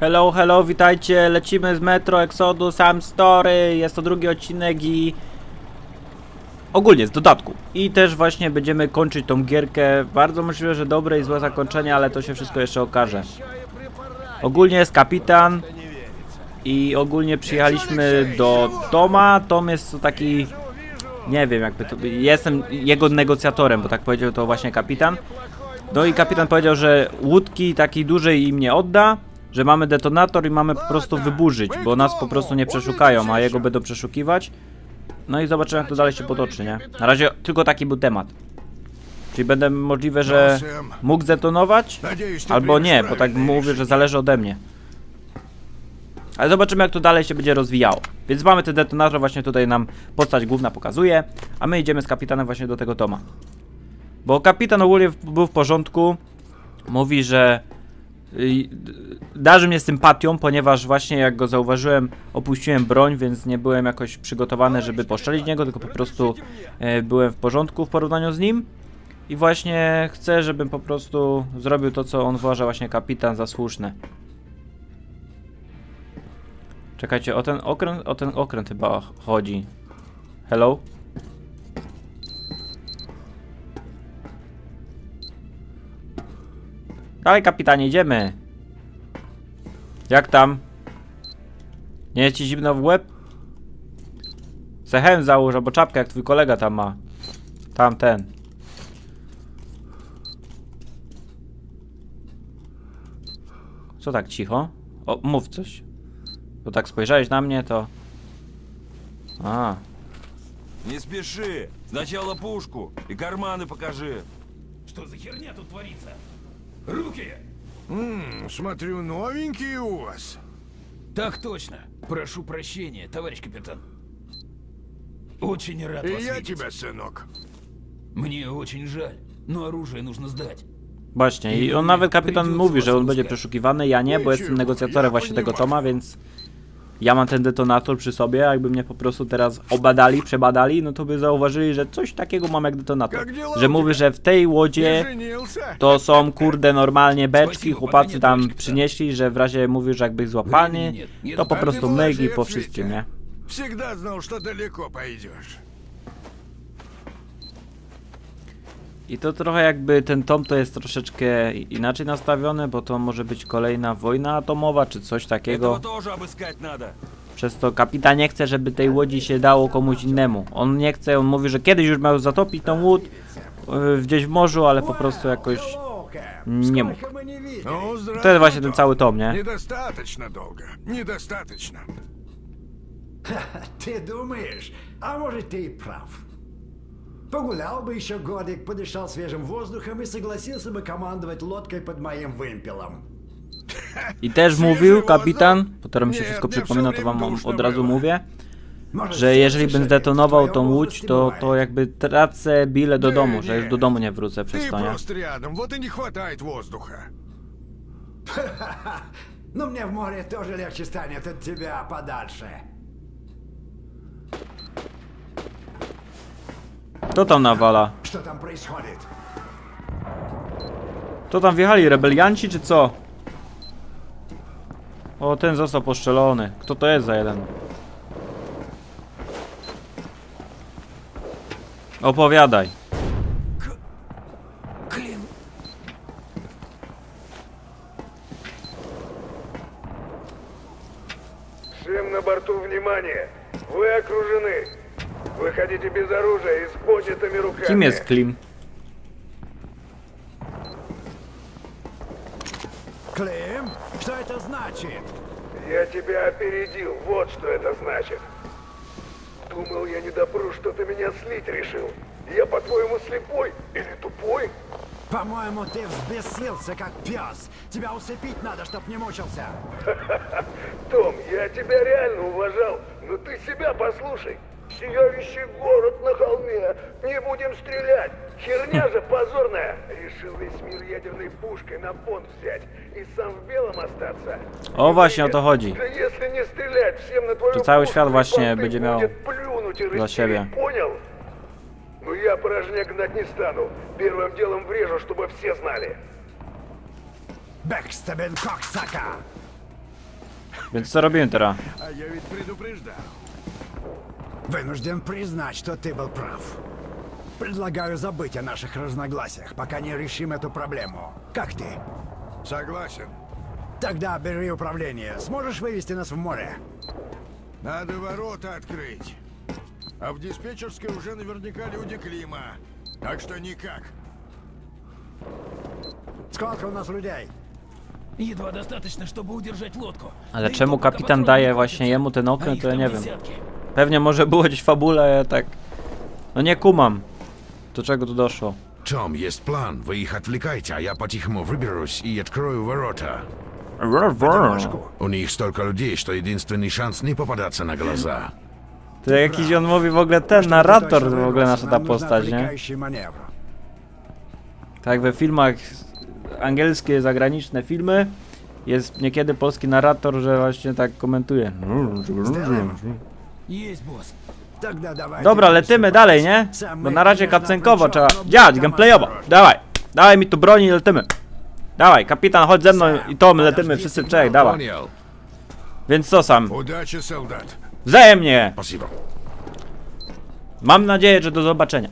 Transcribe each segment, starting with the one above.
Hello, hello, witajcie, lecimy z Metro Exodus, Sam's Story, jest to drugi odcinek i ogólnie z dodatku. I też właśnie będziemy kończyć tą gierkę, bardzo możliwe, że dobre i złe zakończenie, ale to się wszystko jeszcze okaże. Ogólnie jest kapitan i ogólnie przyjechaliśmy do Toma. Tom jest to taki, nie wiem jakby to, jestem jego negocjatorem, bo tak powiedział to właśnie kapitan. No i kapitan powiedział, że łódki takiej dużej im nie odda, że mamy detonator i mamy po prostu wyburzyć, bo nas po prostu nie przeszukają, a jego będą przeszukiwać. No i zobaczymy, jak to dalej się potoczy, nie? Na razie tylko taki był temat. Czyli będę możliwe, że mógł zdetonować, albo nie, bo tak mówię, że zależy ode mnie. Ale zobaczymy, jak to dalej się będzie rozwijało. Więc mamy ten detonator, właśnie tutaj nam postać główna pokazuje, a my idziemy z kapitanem właśnie do tego Toma. Bo kapitan ogólnie był w porządku, mówi, że darzy mnie sympatią, ponieważ właśnie jak go zauważyłem, opuściłem broń, więc nie byłem jakoś przygotowany, żeby poszczelić niego, tylko po prostu byłem w porządku w porównaniu z nim. I właśnie chcę, żebym po prostu zrobił to, co on uważa właśnie kapitan za słuszne. Czekajcie, o ten okręt chyba chodzi. Hello? Dalej, kapitanie, idziemy. Jak tam? Nie jest ci zimno w łeb? Se hełm załóż, albo czapkę, jak twój kolega tam ma. Tamten. Co tak cicho? O, mów coś. Bo tak spojrzałeś na mnie, to... A. Nie spieszy. Zначала puszku i karmany pokaży. Co za hiernia tu tworzy? Руки! Смотрю, новенькие у вас. Так точно. Прошу прощения, товарищ капитан. Очень рад вас видеть. И я тебя, сынок. Мне очень жаль, но оружие нужно сдать. Właśnie, i on nawet kapitan mówi, że on będzie przeszukiwany, ja nie, bo jestem negocjatorem właśnie tego Toma, więc ja mam ten detonator przy sobie, jakby mnie po prostu teraz obadali, przebadali, no to by zauważyli, że coś takiego mam jak detonator. Że mówię, że w tej łodzie to są kurde normalnie beczki, chłopacy tam przynieśli, że w razie mówił, że jakbyś złapany, to po prostu myk i po wszystkim, nie? I to trochę jakby ten Tom to jest troszeczkę inaczej nastawiony, bo to może być kolejna wojna atomowa czy coś takiego. Przez to kapitan nie chce, żeby tej łodzi się dało komuś innemu. On nie chce, on mówi, że kiedyś już miał zatopić tą łódź gdzieś w morzu, ale po prostu jakoś nie mógł. To jest właśnie ten cały Tom, nie? Ty думаешь, a może ty i praw. Погулял бы еще годик, подышал свежим воздухом и согласился бы командовать лодкой под моим вымпелом. I też mówił kapitan, po którym się wszystko przypomina, to wam od razu mówię, że jeżeli bym zdetonował tą łódź, to jakby tracę bilet do domu, że już do domu nie wrócę przez to, nie? No mnie w morze też lepiej stanie od ciebie, a podalsze. Kto tam nawala? Kto tam wjechali? Rebelianci czy co? O, ten został poszczelony. Kto to jest za jeden? Opowiadaj. Klim. Всем na bortu внимание. Вы окружены. Wychodzicie bez оружия i z podnietymi rukami. Kim jest Klim? Klim? Co to znaczy? Ja ciebie опередил, вот что это значит. Думал, я не допру, что ты меня слить решил. Я по-твоему слепой или тупой? По-моему, ты взбесился, как пёс. Тебя усыпить надо, чтоб не мучился. Том, я тебя реально уважал, но ты себя послушай. Сияющий город на холме. Не будем стрелять. Херня же позорная. Решил весь мир ядерной пушкой на понт взять и сам в белом остаться. О, właśnie o to chodzi. Да если не стрелять, всем на твою пушку. To cały świat właśnie będzie miał dla siebie. Понял? Ну я порожня гнать не стану. Первым делом врежу, чтобы все знали. Бэкстабен коксака. Więc co robimy teraz? Вынужден признать, что ты был прав. Предлагаю забыть о наших разногласиях, пока не решим эту проблему. Как ты? Согласен. Тогда бери управление. Сможешь вывести нас в море? Надо ворота открыть. А в диспетчерской уже наверняка люди Клима. Так что никак. Сколько у нас людей? Едва достаточно, чтобы удержать лодку. Ale czemu kapitan daje właśnie jemu ten okręt, to ja nie wiem. Pewnie może było gdzieś fabula, ja tak... No nie kumam. Do czego tu doszło? Tom, jest plan. Wy ich odwlekajcie, a ja po cichemu wybieruś i odkryję wrota. U nich stolka ludzi, że jedyny szans nie popadacie na glaza. To jakiś on mówi w ogóle ten narrator, w ogóle nasza ta postać, nie? Tak we filmach angielskie, zagraniczne filmy jest niekiedy polski narrator, że właśnie tak komentuje. Dobra, lecimy dalej, nie? Bo na razie kapcenkowo trzeba działać, gameplayowo. Dawaj, dawaj mi tu broń i letymy. Dawaj, kapitan, chodź ze mną i Tom, letymy wszyscy w trzech, dawaj. Więc co sam? Wzajemnie! Mam nadzieję, że do zobaczenia.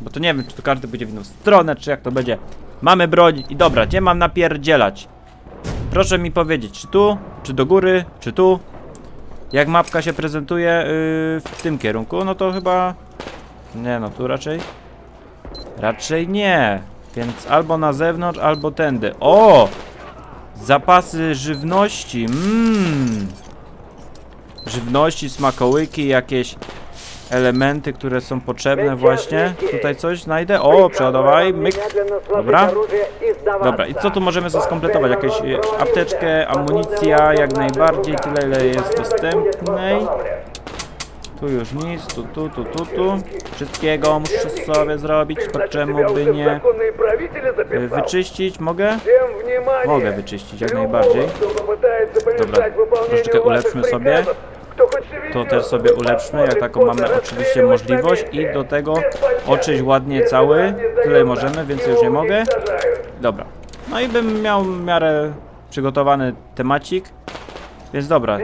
Bo to nie wiem, czy to każdy będzie w inną stronę, czy jak to będzie. Mamy broń i dobra, gdzie mam napierdzielać? Proszę mi powiedzieć, czy tu, czy do góry, czy tu? Jak mapka się prezentuje w tym kierunku, no to chyba... Nie no, tu raczej... Raczej nie. Więc albo na zewnątrz, albo tędy. O! Zapasy żywności. Żywności, smakołyki, jakieś elementy, które są potrzebne właśnie. Tutaj coś znajdę. O, przeładowaj, myk. Dobra. Dobra, i co tu możemy skompletować? Jakieś apteczkę, amunicja, jak najbardziej. Tyle, ile jest dostępnej. Tu już nic, tu. Wszystkiego muszę sobie zrobić, to czemu by nie wyczyścić? Mogę? Mogę wyczyścić, jak najbardziej. Dobra, troszeczkę ulepszmy sobie. To też sobie ulepszmy, jak taką mamy oczywiście możliwość i do tego oczyść ładnie cały. Tyle możemy, więcej już nie mogę. Dobra, no i bym miał w miarę przygotowany temacik. Więc dobra.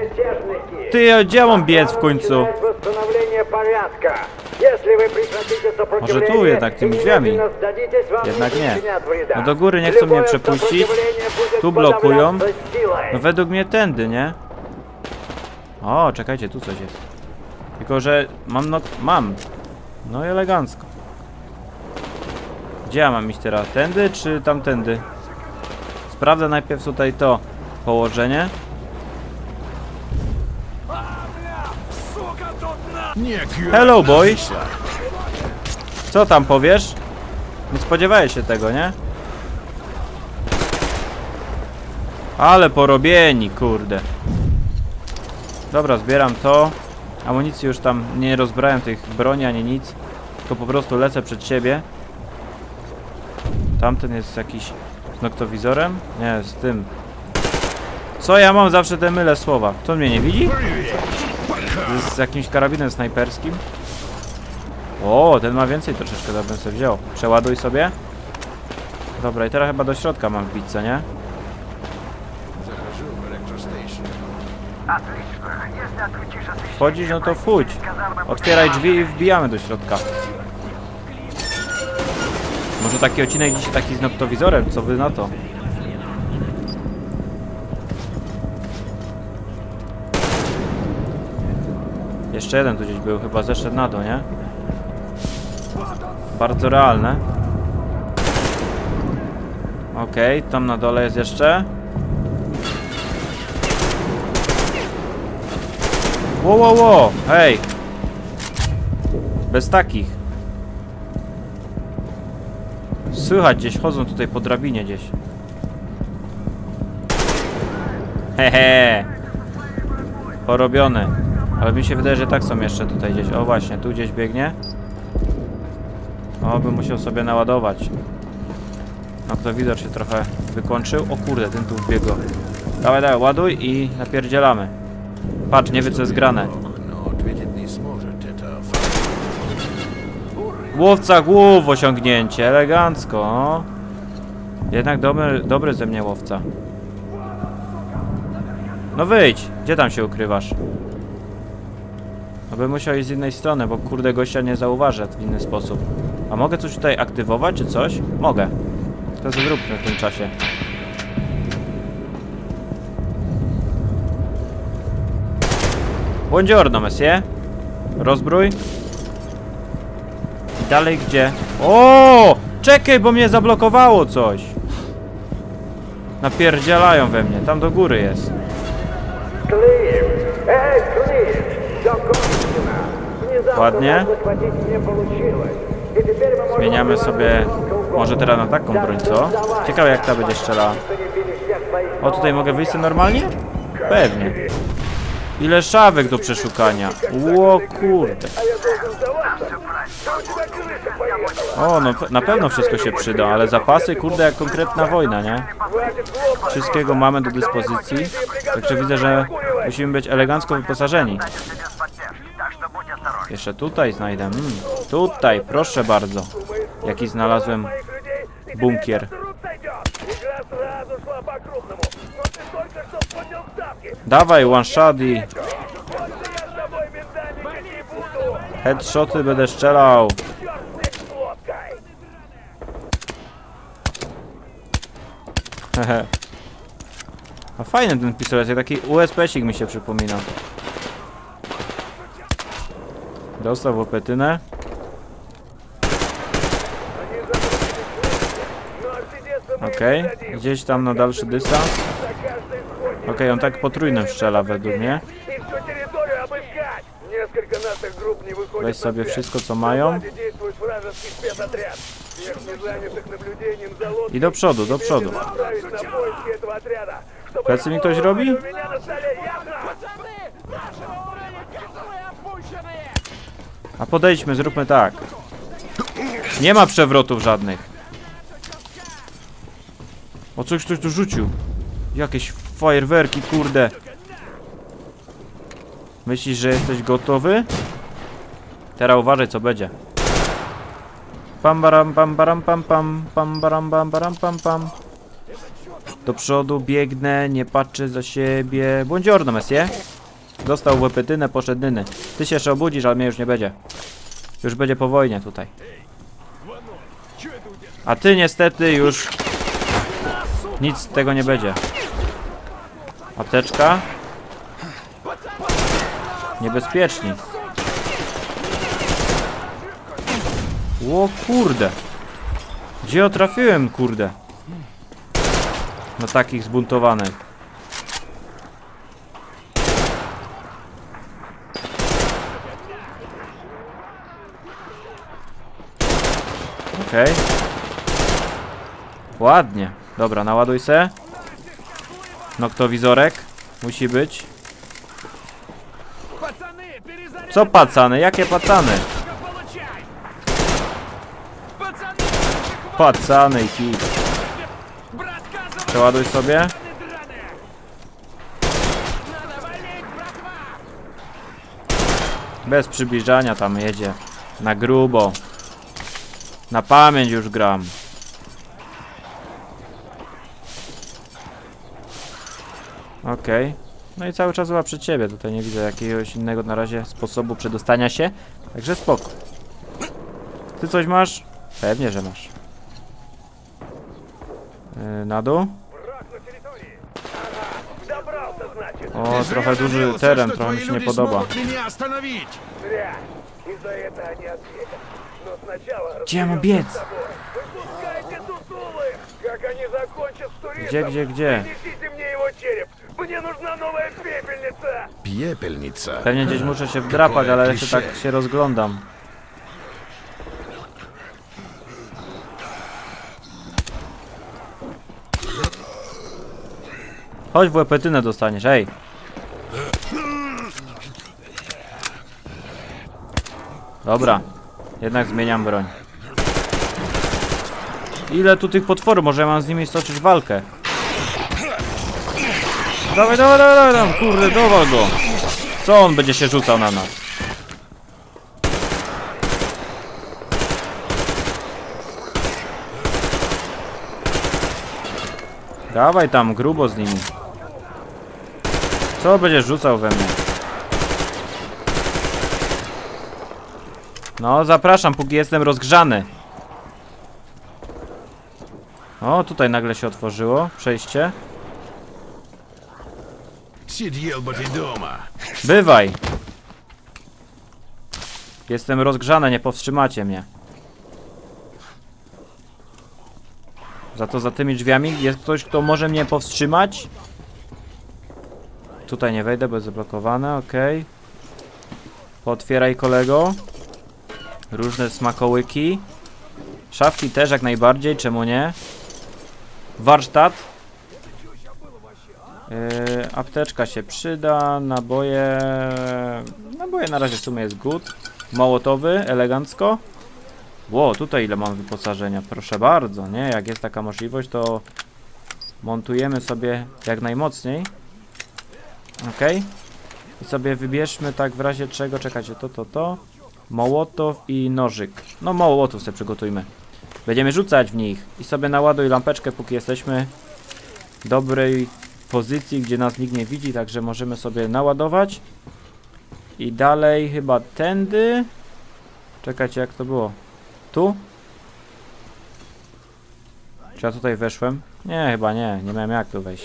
Ty, gdzie mam biec w końcu? Może tu jednak tymi drzwiami. Jednak nie. No do góry nie chcą mnie przepuścić. Tu blokują. No według mnie tędy, nie? O, czekajcie, tu coś jest. Tylko, że mam mam. No i elegancko. Gdzie ja mam iść teraz? Tędy czy tamtędy? Sprawdzę najpierw tutaj to położenie. Hello, boy! Co tam powiesz? Nie spodziewałeś się tego, nie? Ale porobieni, kurde. Dobra, zbieram to. Amunicji już tam nie rozbrałem, tych broni ani nic. Tylko po prostu lecę przed siebie. Tamten jest jakiś z noktowizorem? Nie, z tym. Co ja mam? Zawsze te mylę słowa. To mnie nie widzi? Z jakimś karabinem snajperskim. O, ten ma więcej troszeczkę, to bym sobie wziął. Przeładuj sobie. Dobra, i teraz chyba do środka mam wbić, co nie? Wchodzisz, no to wchodź. Otwieraj drzwi i wbijamy do środka. Może taki odcinek dzisiaj taki z noktowizorem, co wy na to? Jeszcze jeden tu gdzieś był, chyba zeszedł na dół, nie? Bardzo realne. Okej, tam na dole jest jeszcze. Wow, hej! Bez takich. Słychać gdzieś, chodzą tutaj po drabinie gdzieś. Hehe! Porobione. Ale mi się wydaje, że tak są jeszcze tutaj gdzieś. O właśnie, tu gdzieś biegnie. O, bym musiał sobie naładować. No to widok się trochę wykończył. O kurde, ten tu wbiegł. Dawaj, ładuj i napierdzielamy. Patrz, nie wie co jest grane. Łowca głów, osiągnięcie, elegancko. O. Jednak dobry ze mnie łowca. No wyjdź! Gdzie tam się ukrywasz? No bym musiał iść z innej strony, bo kurde gościa nie zauważę w inny sposób. A mogę coś tutaj aktywować czy coś? Mogę. To zróbmy w tym czasie. Buongiorno, messie. Rozbrój. I dalej gdzie? O! Czekaj, bo mnie zablokowało coś. Napierdzielają we mnie. Tam do góry jest. Ładnie. Zmieniamy sobie... Może teraz na taką broń, co? Ciekawe jak ta będzie strzelała. O, tutaj mogę wyjść normalnie? Pewnie. Ile szafek do przeszukania. Ło kurde. O, no na pewno wszystko się przyda, ale zapasy, kurde, jak konkretna wojna, nie? Wszystkiego mamy do dyspozycji. Także widzę, że musimy być elegancko wyposażeni. Jeszcze tutaj znajdę. Tutaj, proszę bardzo. Jaki znalazłem bunkier. Dawaj, one shot i... Headshoty będę strzelał. Hehe. A fajny ten pistolet, taki USP-sik mi się przypomina. Dostał w opetynę. Okej, gdzieś tam na dalszy dystans. Okej, on tak potrójnym strzela według mnie. Weź sobie wszystko co mają. I do przodu, do przodu. Plecy mi ktoś robi? A podejdźmy, zróbmy tak. Nie ma przewrotów żadnych. O, coś ktoś tu rzucił. Jakieś fajerwerki, kurde. Myślisz, że jesteś gotowy? Teraz uważaj, co będzie. Pam baram pam baram pam pam pam baram pam baram pam pam. Do przodu biegnę, nie patrzę za siebie. Buongiorno, messie. Dostał łepetynę, poszedł nyny. Ty się jeszcze obudzisz, ale mnie już nie będzie. Już będzie po wojnie tutaj. A ty niestety już... Nic z tego nie będzie. Apteczka. Niebezpieczni. O kurde. Gdzie ja trafiłem, kurde? Na takich zbuntowanych. Okej. Ładnie. Dobra, naładuj se. Noktowizorek. Musi być. Co pacany? Jakie pacany? Pacany i kij. Przeładuj sobie. Bez przybliżania tam jedzie. Na grubo. Na pamięć już gram. Okej. No i cały czas była przed ciebie. Tutaj nie widzę jakiegoś innego na razie sposobu przedostania się. Także spoko. Ty coś masz? Pewnie, że masz. Na dół. O, trochę duży teren. Trochę mi się nie podoba. Gdzie mam biec? Gdzie? Piepielnica. Pewnie gdzieś muszę się wdrapać, ale jeszcze tak się rozglądam. Chodź w łepetynę dostaniesz, ej. Dobra. Jednak zmieniam broń. Ile tu tych potworów? Może ja mam z nimi stoczyć walkę? Dawaj, dawaj, dawaj, dawaj, kurde, dowal go. Co on będzie się rzucał na nas? Dawaj tam, grubo z nimi. Co będziesz rzucał we mnie? No, zapraszam, póki jestem rozgrzany. O, tutaj nagle się otworzyło przejście. Bywaj. Jestem rozgrzany, nie powstrzymacie mnie. Za to za tymi drzwiami jest ktoś, kto może mnie powstrzymać? Tutaj nie wejdę, bo jest zablokowane, okej. Pootwieraj, kolego. Różne smakołyki. Szafki też jak najbardziej, czemu nie? Warsztat. Apteczka się przyda, naboje... Naboje na razie w sumie jest good. Mołotowy, elegancko. Ło, tutaj ile mam wyposażenia, proszę bardzo, nie? Jak jest taka możliwość, to montujemy sobie jak najmocniej. Okej. I sobie wybierzmy tak w razie czego, czekajcie, to. Mołotow i nożyk. No mołotów sobie przygotujmy. Będziemy rzucać w nich. I sobie naładuj lampeczkę, póki jesteśmy w dobrej pozycji, gdzie nas nikt nie widzi, także możemy sobie naładować. I dalej chyba tędy. Czekajcie, jak to było? Tu? Czy ja tutaj weszłem? Nie, chyba nie. Nie miałem jak tu wejść.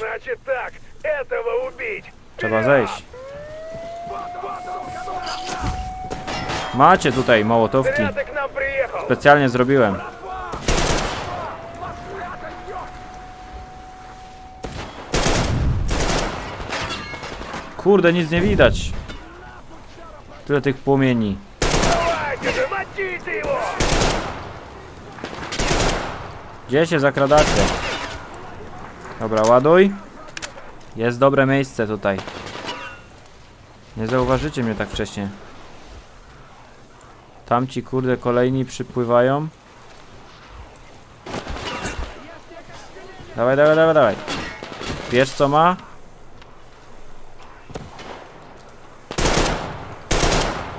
Trzeba zejść. Macie tutaj mołotówki. Specjalnie zrobiłem. Kurde, nic nie widać. Tyle tych płomieni. Gdzie się zakradacie? Dobra, ładuj. Jest dobre miejsce tutaj. Nie zauważycie mnie tak wcześnie. Tamci kurde kolejni przypływają. Dawaj, dawaj, dawaj, dawaj. Wiesz co ma?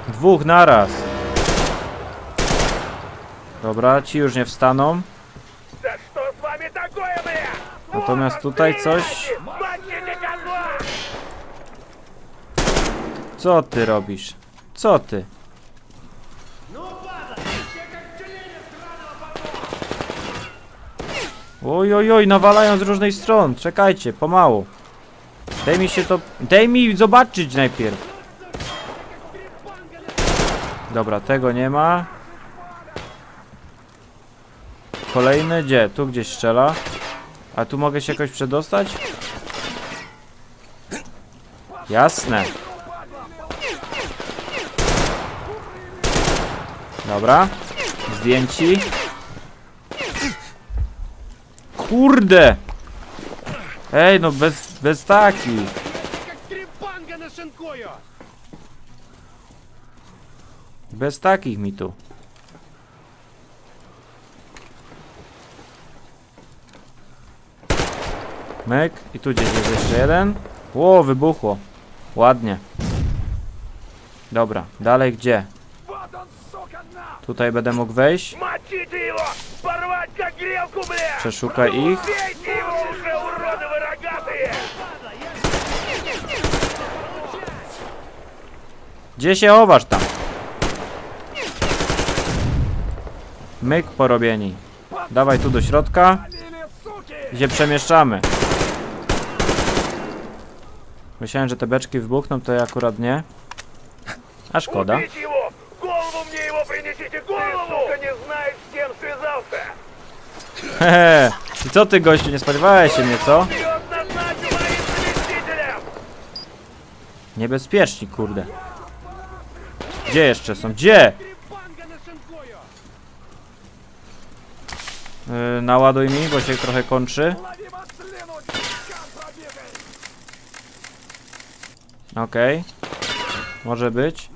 Dwóch naraz. Dobra, ci już nie wstaną. Natomiast tutaj coś... Co ty robisz? Co ty? Oj, oj, oj, nawalają z różnych stron. Czekajcie, pomału. Daj mi się to... Daj mi zobaczyć najpierw. Dobra, tego nie ma. Kolejny, gdzie? Tu gdzieś strzela. A tu mogę się jakoś przedostać? Jasne. Dobra. Zdjęci. Kurde! Ej, no bez takich. Bez takich mi tu. Myk. I tu gdzieś jest jeszcze jeden. Ło, wybuchło. Ładnie. Dobra, dalej gdzie? Tutaj będę mógł wejść. Przeszukaj ich. Gdzie się chowasz tam? Myk, porobieni. Dawaj tu do środka. Gdzie przemieszczamy. Myślałem, że te beczki wybuchną, to ja akurat nie. A szkoda. Hehe, i co ty, gościu, nie spodziewałeś się mnie, co? Niebezpieczni, kurde. Gdzie jeszcze są? Gdzie? Naładuj mi, bo się trochę kończy. Okej. Może być.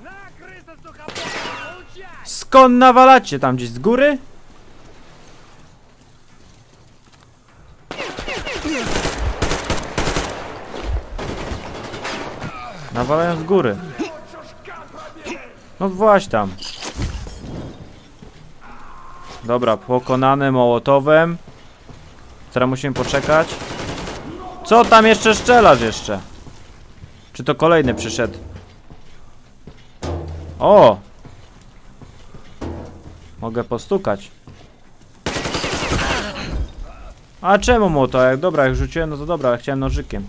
Skąd nawalacie? Tam gdzieś z góry? Nawalają z góry. No właśnie tam. Dobra, pokonany mołotowem. Teraz musimy poczekać. Co tam jeszcze strzelasz jeszcze? Czy to kolejny przyszedł? O! Mogę postukać. A czemu mu to? Jak dobra, jak rzuciłem, no to dobra, ale chciałem nożykiem.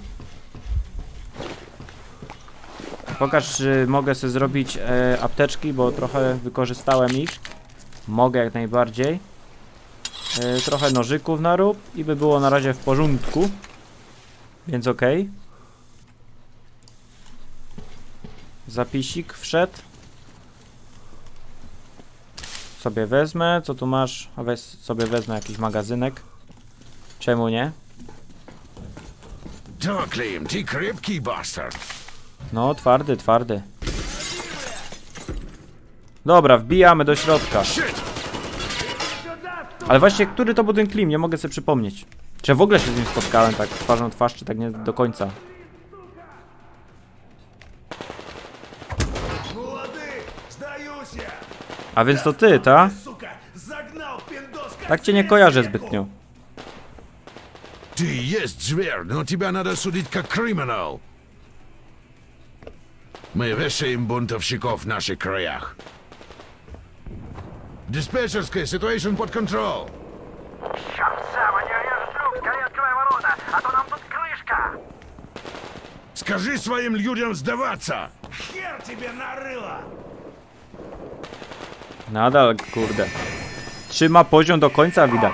Pokaż, czy mogę sobie zrobić apteczki, bo trochę wykorzystałem ich. Mogę jak najbardziej. Trochę nożyków narób i by było na razie w porządku. Więc okej. Zapisik wszedł. Sobie wezmę, co tu masz? A weź sobie wezmę jakiś magazynek. Czemu nie? To Klim, ty krepki bastard. No, twardy, twardy. Dobra, wbijamy do środka. Ale właśnie, który to był ten Klim? Nie mogę sobie przypomnieć. Czy w ogóle się z nim spotkałem tak twarzą twarz, czy tak nie do końca? A więc to ty, ta? Tak cię nie kojarzę zbytnio. Ty jest zwier, no ciebie nada sudić jak kryminał. My wyszyjemy buntowników w naszych krajach. Диспетчерская, ситуация под контролем. Черт, Сава, не режь люк, скорее открывай ворота, а то нам тут крышка. Скажи своим людям сдаваться. Хер тебе нарыло. Nadal, kurde. Trzyma poziom do końca, widać.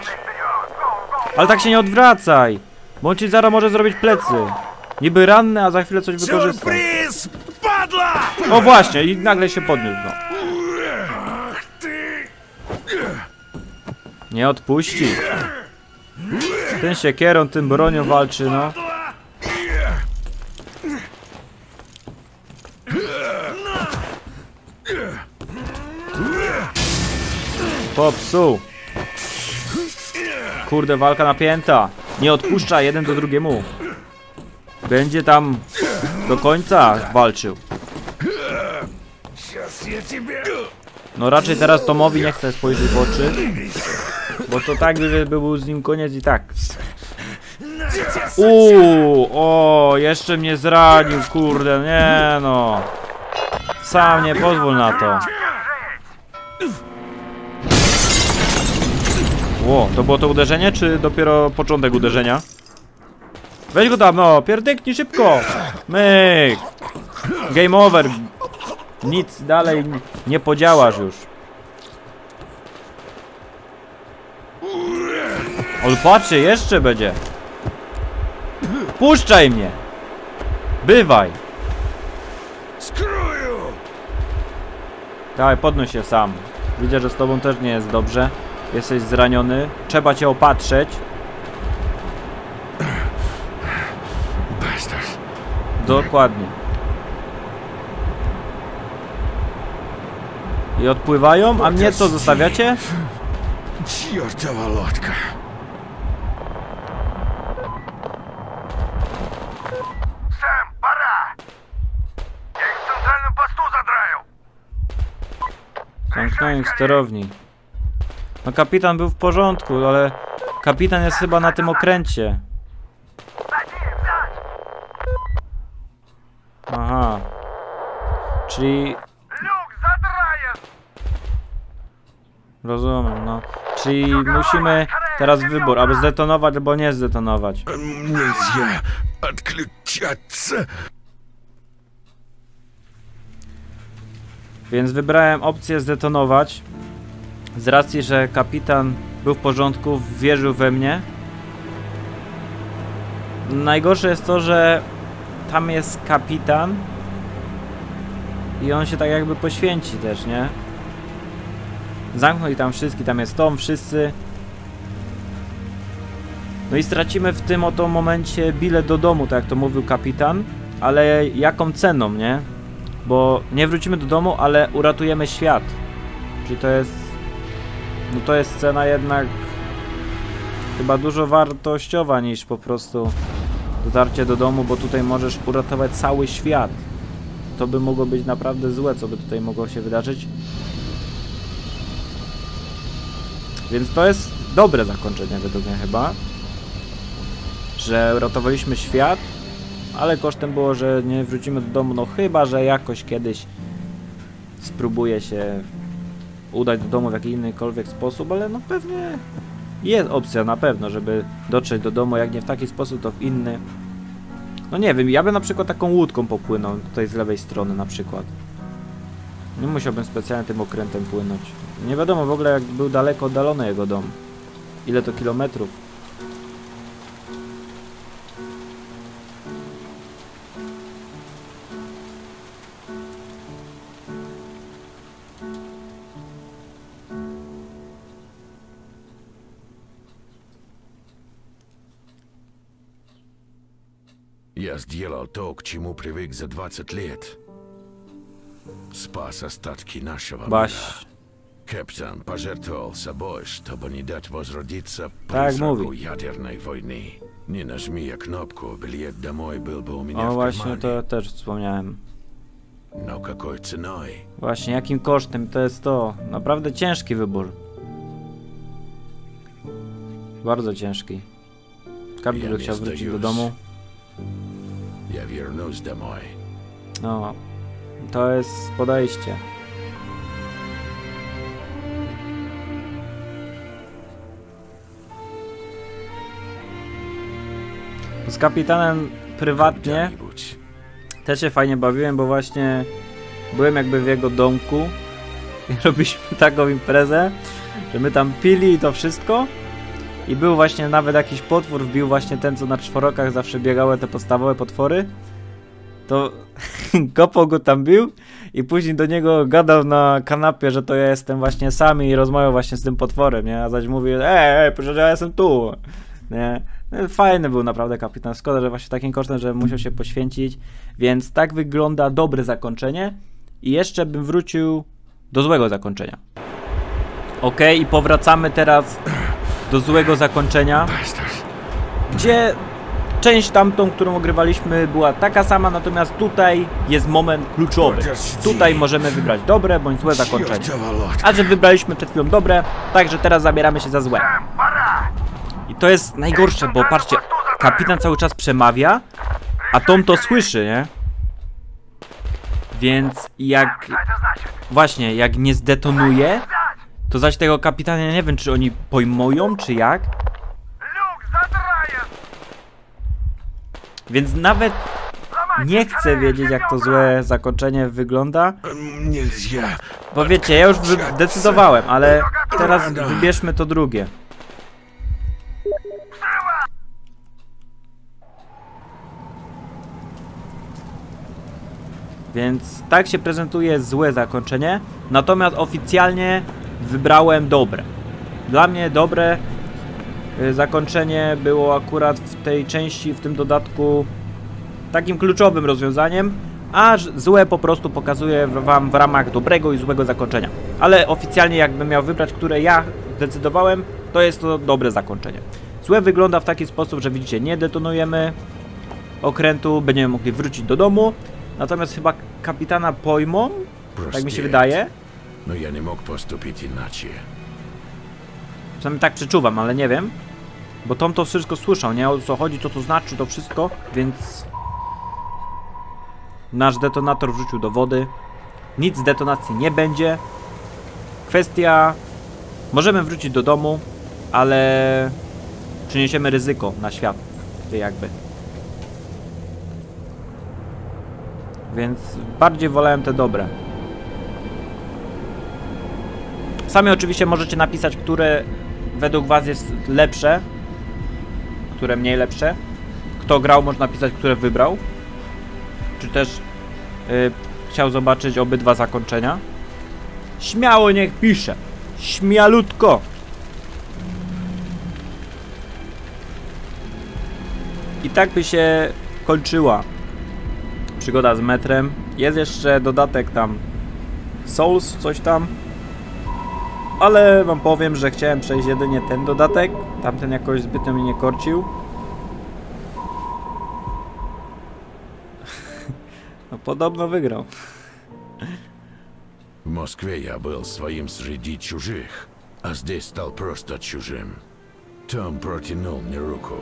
Ale tak się nie odwracaj, bo on ci zaraz może zrobić plecy. Niby ranny, a za chwilę coś wykorzysta. No właśnie, i nagle się podniósł, no. Nie odpuści. Ten siekierą, tym bronią walczy, no. Popsuł. Kurde, walka napięta. Nie odpuszcza jeden do drugiemu. Będzie tam do końca walczył. No raczej teraz Tomowi nie chcę spojrzeć w oczy. Bo to tak, że był z nim koniec i tak. O, jeszcze mnie zranił, kurde, nie no. Sam nie pozwól na to. Ło, to było to uderzenie, czy dopiero początek uderzenia? Weź go tam, no, pierdyknij szybko. Myk. Game over. Nic dalej nie podziałasz już. Ale patrzcie, jeszcze będzie. Puszczaj mnie. Bywaj. Dawaj, podnoś się sam. Widzę, że z tobą też nie jest dobrze. Jesteś zraniony. Trzeba cię opatrzeć. Dokładnie. I odpływają, a mnie co zostawiacie? Ciortowa lotka. Sam, para! Ja ich w centralnym postu zadrają. Zamknąłem sterowni. No kapitan był w porządku, ale kapitan jest chyba na tym okręcie. Aha. Czyli... Rozumiem, no. Czyli musimy teraz wybór, aby zdetonować albo nie zdetonować. Więc wybrałem opcję zdetonować. Z racji, że kapitan był w porządku, wierzył we mnie. Najgorsze jest to, że tam jest kapitan i on się tak jakby poświęci też, nie? Zamknął i tam wszystkich, tam jest Tom, wszyscy. No i stracimy w tym oto momencie bilet do domu, tak jak to mówił kapitan. Ale jaką ceną, nie? Bo nie wrócimy do domu, ale uratujemy świat. Czyli to jest... No to jest cena jednak... Chyba dużo wartościowa niż po prostu dotarcie do domu, bo tutaj możesz uratować cały świat. To by mogło być naprawdę złe, co by tutaj mogło się wydarzyć. Więc to jest dobre zakończenie według mnie chyba, że ratowaliśmy świat, ale kosztem było, że nie wrócimy do domu, no chyba, że jakoś kiedyś spróbuję się udać do domu w jakikolwiek sposób, ale no pewnie jest opcja na pewno, żeby dotrzeć do domu, jak nie w taki sposób, to w inny. No nie wiem, ja bym na przykład taką łódką popłynął tutaj z lewej strony na przykład. Nie musiałbym specjalnie tym okrętem płynąć. Nie wiadomo w ogóle, jak był daleko oddalony jego dom. Ile to kilometrów. Я сделал то, к чему привык за 20 лет. Спас остатки нашего мира. Капитан пожертвовал собой, чтобы не дать возродиться призраку ядерной войны. Не нажми я кнопку, билет домой был бы у меня в кармане. Właśnie, to ja też wspomniałem. No, какой ценой? Właśnie, jakim kosztem? To jest to. Naprawdę ciężki wybór. Bardzo ciężki. Każdy by chciał wrócić do domu. Ja wiernusz domoj. No, to jest podejście. Z kapitanem prywatnie też się fajnie bawiłem, bo właśnie byłem jakby w jego domku i robiliśmy taką imprezę, że my tam pili i to wszystko. I był właśnie nawet jakiś potwór, wbił właśnie ten, co na czworokach zawsze biegały te podstawowe potwory. To kopał go tam bił i później do niego gadał na kanapie, że to ja jestem właśnie sam i rozmawiał właśnie z tym potworem, nie? A zaś mówi, proszę, ja jestem tu, nie? No, fajny był naprawdę kapitan, szkoda, że właśnie takim kosztem, że musiał się poświęcić. Więc tak wygląda dobre zakończenie i jeszcze bym wrócił do złego zakończenia. Ok, i powracamy teraz do złego zakończenia, gdzie część tamtą, którą ogrywaliśmy, była taka sama, natomiast tutaj jest moment kluczowy. Tutaj możemy wybrać dobre bądź złe zakończenie. A że wybraliśmy przed chwilą dobre, także teraz zabieramy się za złe. I to jest najgorsze, bo patrzcie, kapitan cały czas przemawia, a Tom to słyszy, nie? Więc jak... Właśnie, jak nie zdetonuje, to zaś tego kapitana nie wiem, czy oni pojmują, czy jak. Więc nawet nie chcę wiedzieć, jak to złe zakończenie wygląda. Bo wiecie, ja już decydowałem, ale teraz wybierzmy to drugie. Więc tak się prezentuje złe zakończenie. Natomiast oficjalnie wybrałem dobre. Dla mnie dobre zakończenie było akurat w tej części, w tym dodatku takim kluczowym rozwiązaniem, a złe po prostu pokazuję wam w ramach dobrego i złego zakończenia. Ale oficjalnie jakbym miał wybrać, które ja zdecydowałem, to jest to dobre zakończenie. Złe wygląda w taki sposób, że widzicie, nie detonujemy okrętu, będziemy mogli wrócić do domu, natomiast chyba kapitana pojmą, tak mi się wydaje. No ja nie mógł postąpić inaczej. Czasami tak przeczuwam, ale nie wiem. Bo Tom to wszystko słyszał, nie? O co chodzi, co to znaczy, to wszystko, więc... Nasz detonator wrzucił do wody. Nic z detonacji nie będzie. Kwestia... Możemy wrócić do domu, ale... Przyniesiemy ryzyko na świat, jakby. Więc bardziej wolałem te dobre. Sami oczywiście możecie napisać, które według was jest lepsze, które mniej lepsze. Kto grał, może napisać, które wybrał. Czy też chciał zobaczyć obydwa zakończenia. Śmiało niech pisze. Śmialutko. I tak by się kończyła przygoda z metrem. Jest jeszcze dodatek tam Souls, coś tam. Ale wam powiem, że chciałem przejść jedynie ten dodatek. Tamten jakoś zbytnio mnie nie korcił. No podobno wygrał. W Moskwie ja był swoim wśród cudzych, a tutaj stał prosto cudzym. Tom протянул мне руку.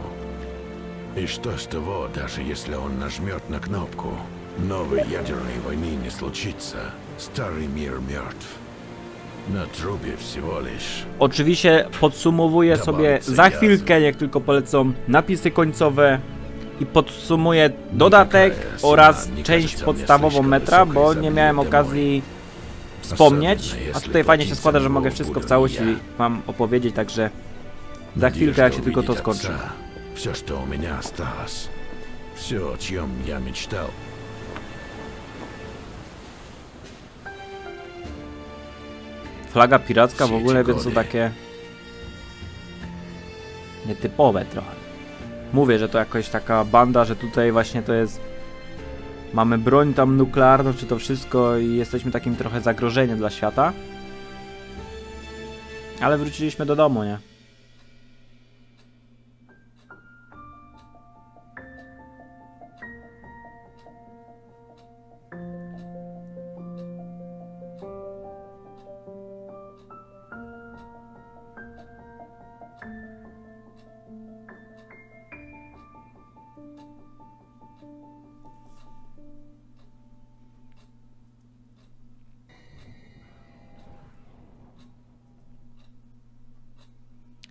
И что с того, даже если он нажмет на кнопку? Новой ядерной войны не случится. Старый мир мертв. Na trubie всего лишь. Oczywiście podsumowuję sobie za chwilkę, jak tylko polecą napisy końcowe i podsumuję dodatek oraz część podstawową metra, bo nie miałem okazji wspomnieć, a tutaj fajnie się składa, że mogę wszystko w całości wam opowiedzieć, także za chwilkę, jak się tylko to skończy. Flaga piracka w ogóle, więc to takie nietypowe trochę. Mówię, że to jakoś taka banda, że tutaj właśnie to jest... Mamy broń tam nuklearną, czy to wszystko i jesteśmy takim trochę zagrożeniem dla świata. Ale wróciliśmy do domu, nie?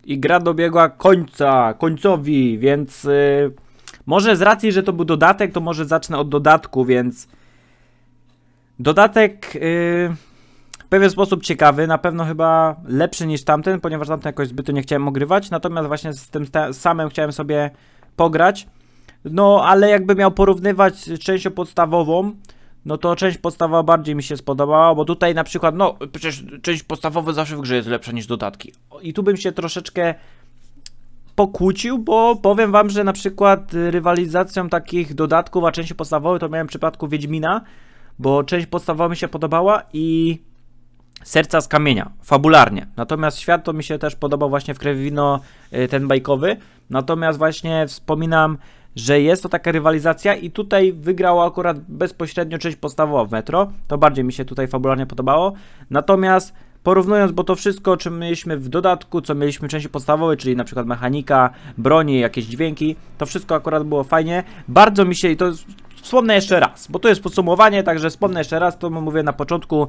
I gra dobiegła końcowi, więc może z racji, że to był dodatek, to może zacznę od dodatku, więc dodatek w pewien sposób ciekawy, na pewno chyba lepszy niż tamten, ponieważ tamten jakoś zbyt nie chciałem ogrywać, natomiast właśnie z tym samym chciałem sobie pograć, no ale jakby miał porównywać z częścią podstawową, no to część podstawowa bardziej mi się spodobała, bo tutaj na przykład, no przecież część podstawowa zawsze w grze jest lepsza niż dodatki. I tu bym się troszeczkę pokłócił, bo powiem wam, że na przykład rywalizacją takich dodatków, a części podstawowej to miałem w przypadku Wiedźmina, bo część podstawowa mi się podobała i Serca z Kamienia, fabularnie. Natomiast świat to mi się też podobał właśnie w Krew i Wino, ten bajkowy. Natomiast właśnie wspominam, że jest to taka rywalizacja i tutaj wygrała akurat bezpośrednio część podstawowa w Metro. To bardziej mi się tutaj fabularnie podobało. Natomiast porównując, bo to wszystko, czym mieliśmy w dodatku, co mieliśmy w części podstawowej, czyli na przykład mechanika, broni, jakieś dźwięki, to wszystko akurat było fajnie. Bardzo mi się, i to wspomnę jeszcze raz, bo to jest podsumowanie, także wspomnę jeszcze raz, to mówię na początku,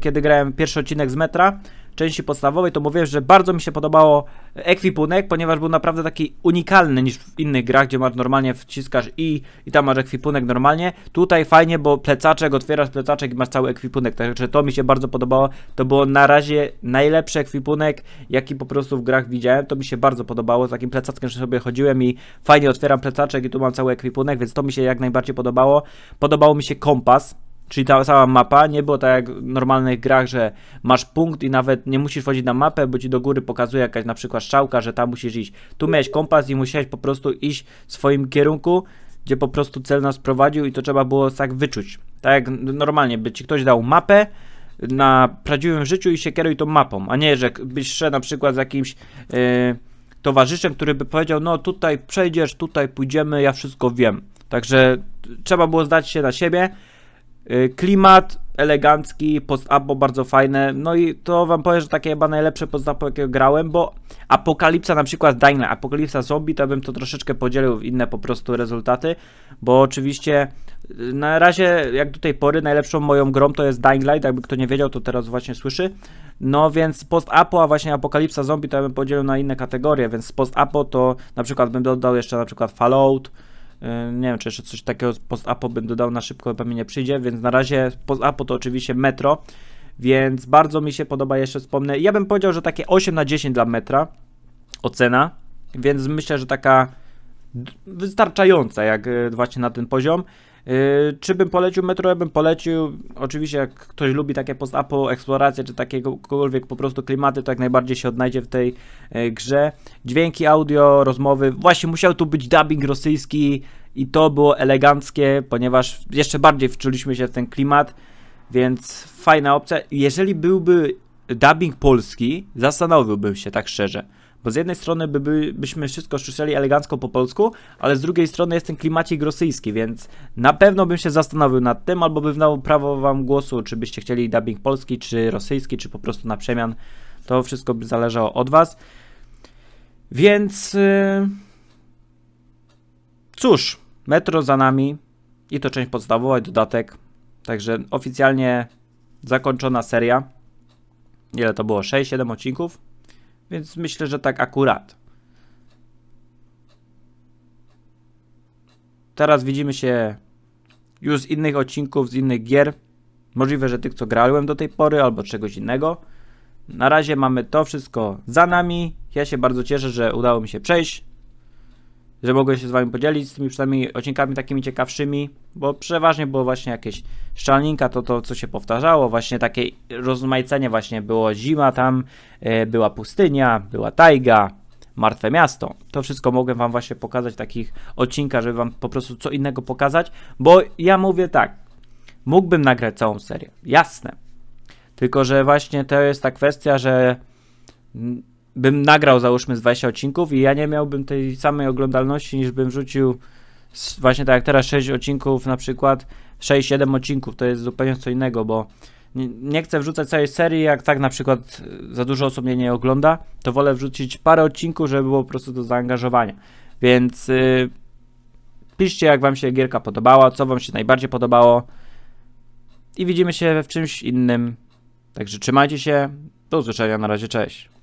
kiedy grałem pierwszy odcinek z Metra, części podstawowej, to mówię, że bardzo mi się podobało ekwipunek, ponieważ był naprawdę taki unikalny niż w innych grach, gdzie masz normalnie wciskasz i tam masz ekwipunek normalnie. Tutaj fajnie, bo plecaczek, otwierasz plecaczek i masz cały ekwipunek, także to mi się bardzo podobało. To było na razie najlepszy ekwipunek, jaki po prostu w grach widziałem. To mi się bardzo podobało, z takim plecaczkiem, że sobie chodziłem i fajnie otwieram plecaczek i tu mam cały ekwipunek, więc to mi się jak najbardziej podobało. Podobał mi się kompas. Czyli ta cała mapa, nie było tak jak w normalnych grach, że masz punkt i nawet nie musisz wchodzić na mapę, bo ci do góry pokazuje jakaś na przykład strzałka, że tam musisz iść. Tu miałeś kompas i musiałeś po prostu iść w swoim kierunku, gdzie po prostu cel nas prowadził i to trzeba było tak wyczuć. Tak jak normalnie, by ci ktoś dał mapę na prawdziwym życiu i się kieruj tą mapą, a nie, że byś szedł na przykład z jakimś... towarzyszem, który by powiedział, no tutaj przejdziesz, tutaj pójdziemy, ja wszystko wiem. Także trzeba było zdać się na siebie. Klimat elegancki, post-apo bardzo fajne, no i to wam powiem, że takie chyba najlepsze post-apo, jakiego grałem, bo Apokalipsa na przykład, Dying Light, Apokalipsa Zombie, to bym to troszeczkę podzielił w inne po prostu rezultaty, bo oczywiście na razie, jak do tej pory, najlepszą moją grą to jest Dying Light, jakby kto nie wiedział, to teraz właśnie słyszy, no więc post-apo, a właśnie Apokalipsa Zombie to bym podzielił na inne kategorie, więc post-apo to na przykład bym dodał jeszcze na przykład Fallout, nie wiem, czy jeszcze coś takiego post-apo bym dodał na szybko, chyba mi nie przyjdzie, więc na razie post-apo to oczywiście Metro, więc bardzo mi się podoba, jeszcze wspomnę. Ja bym powiedział, że takie 8 na 10 dla Metra ocena, więc myślę, że taka wystarczająca jak właśnie na ten poziom. Czy bym polecił Metro? Ja bym polecił, oczywiście jak ktoś lubi takie post-apo, eksploracje, czy takiegokolwiek po prostu klimaty, to jak najbardziej się odnajdzie w tej grze. Dźwięki, audio, rozmowy, właśnie musiał tu być dubbing rosyjski i to było eleganckie, ponieważ jeszcze bardziej wczuliśmy się w ten klimat, więc fajna opcja. Jeżeli byłby dubbing polski, zastanowiłbym się tak szczerze. Bo z jednej strony byśmy wszystko słyszeli elegancko po polsku, ale z drugiej strony jest ten klimacik rosyjski, więc na pewno bym się zastanowił nad tym, albo bym dał prawo wam głosu, czy byście chcieli dubbing polski, czy rosyjski, czy po prostu na przemian. To wszystko by zależało od was. Więc Cóż, Metro za nami i to część podstawowa i dodatek. Także oficjalnie zakończona seria. Ile to było? 6-7 odcinków? Więc myślę, że tak akurat. Teraz widzimy się już z innych odcinków, z innych gier. Możliwe, że tych, co grałem do tej pory, albo czegoś innego. Na razie mamy to wszystko za nami. Ja się bardzo cieszę, że udało mi się przejść. Że mogłem się z wami podzielić z tymi przynajmniej odcinkami takimi ciekawszymi. Bo przeważnie było właśnie jakieś szczelinka, to co się powtarzało. Właśnie takie rozmaicenie właśnie było zima tam, była pustynia, była tajga, martwe miasto. To wszystko mogłem wam właśnie pokazać takich odcinkach, żeby wam po prostu co innego pokazać. Bo ja mówię tak, mógłbym nagrać całą serię, jasne. Tylko, że właśnie to jest ta kwestia, że bym nagrał załóżmy z 20 odcinków i ja nie miałbym tej samej oglądalności, niż bym rzucił właśnie tak jak teraz 6 odcinków, na przykład 6-7 odcinków, to jest zupełnie co innego, bo nie chcę wrzucać całej serii, jak tak na przykład za dużo osób mnie nie ogląda, to wolę wrzucić parę odcinków, żeby było po prostu do zaangażowania, więc piszcie jak wam się gierka podobała, co wam się najbardziej podobało i widzimy się w czymś innym, także trzymajcie się, do usłyszenia, na razie, cześć.